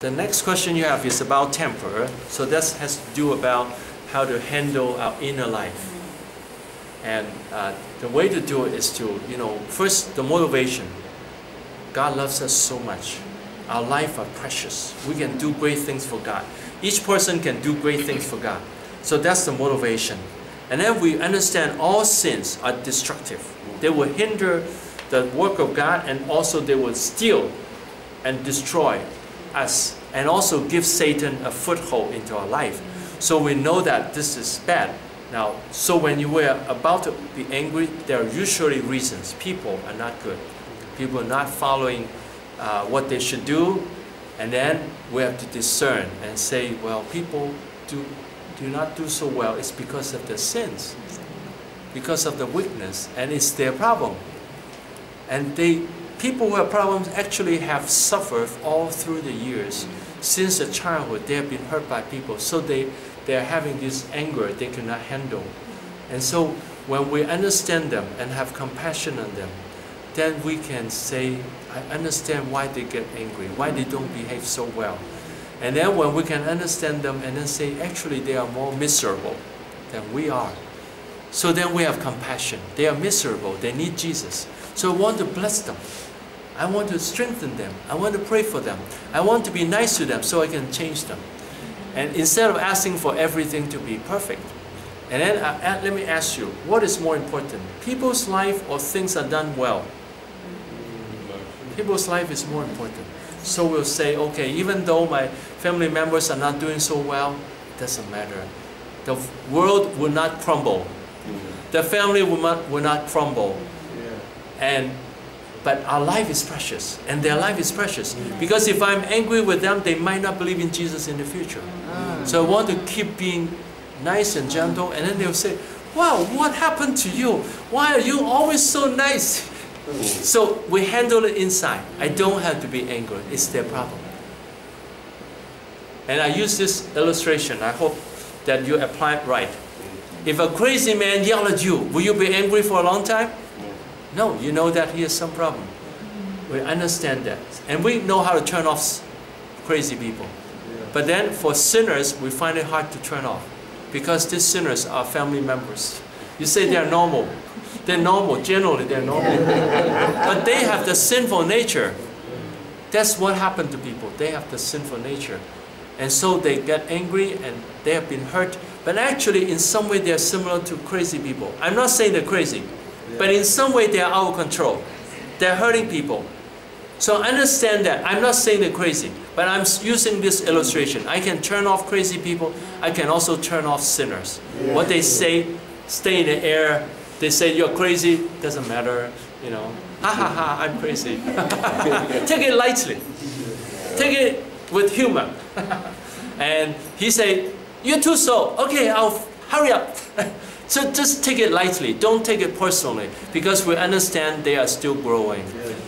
The next question you have is about temper. So that has to do about how to handle our inner life. And the way to do it is to, first the motivation. God loves us so much. Our life are precious. We can do great things for God. Each person can do great things for God. So that's the motivation. And then we understand all sins are destructive. They will hinder the work of God, and also they will steal and destroy us, and also give Satan a foothold into our life. So we know that this is bad. Now, so when you were about to be angry, there are usually reasons. People are not good. People are not following what they should do, and then we have to discern and say, well, people do not do so well. It's because of their sins, because of the weakness, and it's their problem. And people who have problems actually have suffered all through the years. Since their childhood, they have been hurt by people, so they are having this anger they cannot handle. And so when we understand them and have compassion on them, then we can say, I understand why they get angry, why they don't behave so well. And then when we can understand them and then say, actually they are more miserable than we are. So then we have compassion. They are miserable, they need Jesus. So I want to bless them. I want to strengthen them. I want to pray for them. I want to be nice to them so I can change them. And instead of asking for everything to be perfect. And then let me ask you, what is more important? People's life or things are done well? People's life is more important. So we'll say, okay, even though my family members are not doing so well, it doesn't matter. The world will not crumble. The family will not crumble. But our life is precious, and their life is precious. Because if I'm angry with them, they might not believe in Jesus in the future. So I want to keep being nice and gentle, and then they'll say, wow, what happened to you? Why are you always so nice? So we handle it inside. I don't have to be angry. It's their problem. And I use this illustration. I hope that you apply it right. If a crazy man yelled at you, will you be angry for a long time? No, you know that he has some problem. We understand that. And we know how to turn off crazy people. But then for sinners, we find it hard to turn off. Because these sinners are family members. You say they're normal. They're normal. Generally, they're normal. But they have the sinful nature. That's what happened to people. They have the sinful nature. And so they get angry and they have been hurt. But actually, in some way, they're similar to crazy people. I'm not saying they're crazy. But in some way, they are out of control. They're hurting people. So understand that. I'm not saying they're crazy, but I'm using this illustration. I can turn off crazy people. I can also turn off sinners. What they say, stay in the air. They say, you're crazy. Doesn't matter. You know, ha ha ha, I'm crazy. Take it lightly. Take it with humor. And he say, you too so. Okay, hurry up. So just take it lightly. Don't take it personally, because we understand they are still growing.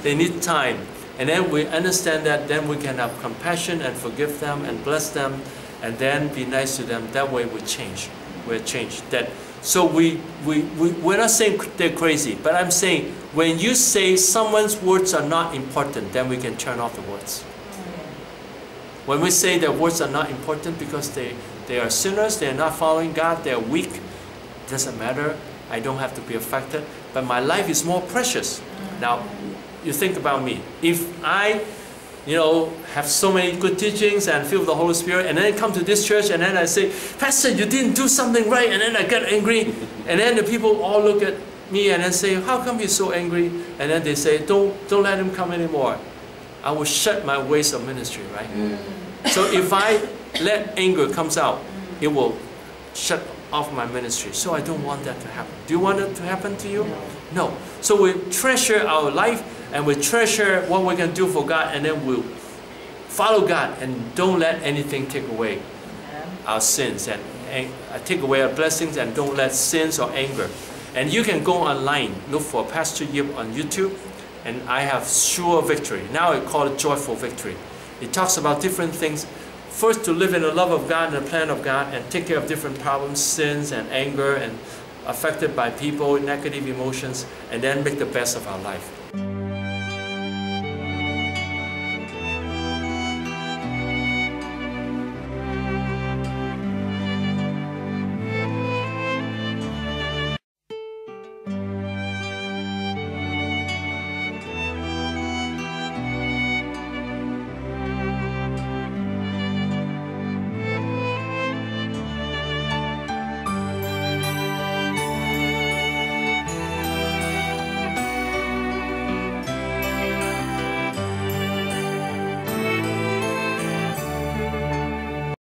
They need time. And then we understand that then we can have compassion and forgive them and bless them and then be nice to them. That way we change. We're changed. So we're not saying they're crazy, but I'm saying when you say someone's words are not important, then we can turn off the words. When we say their words are not important because they are sinners, they are not following God, they are weak, it doesn't matter, I don't have to be affected, but my life is more precious. Now, you think about me. If I, have so many good teachings and feel the Holy Spirit, and then I come to this church and then I say, Pastor, you didn't do something right, and then I get angry, and then the people all look at me and then say, how come you're so angry? And then they say, don't let him come anymore. I will shut my ways of ministry, right? So if I let anger comes out, it will shut off my ministry. So I don't want that to happen. Do you want that to happen to you? No. So we treasure our life and we treasure what we can do for God, and then we'll follow God and don't let anything take away our sins and take away our blessings, and don't let sins or anger. And you can go online, look for Pastor Yip on YouTube, and I have Sure Victory. Now I call it Joyful Victory. It talks about different things. First, to live in the love of God and the plan of God and take care of different problems, sins and anger and affected by people, negative emotions, and then make the best of our life.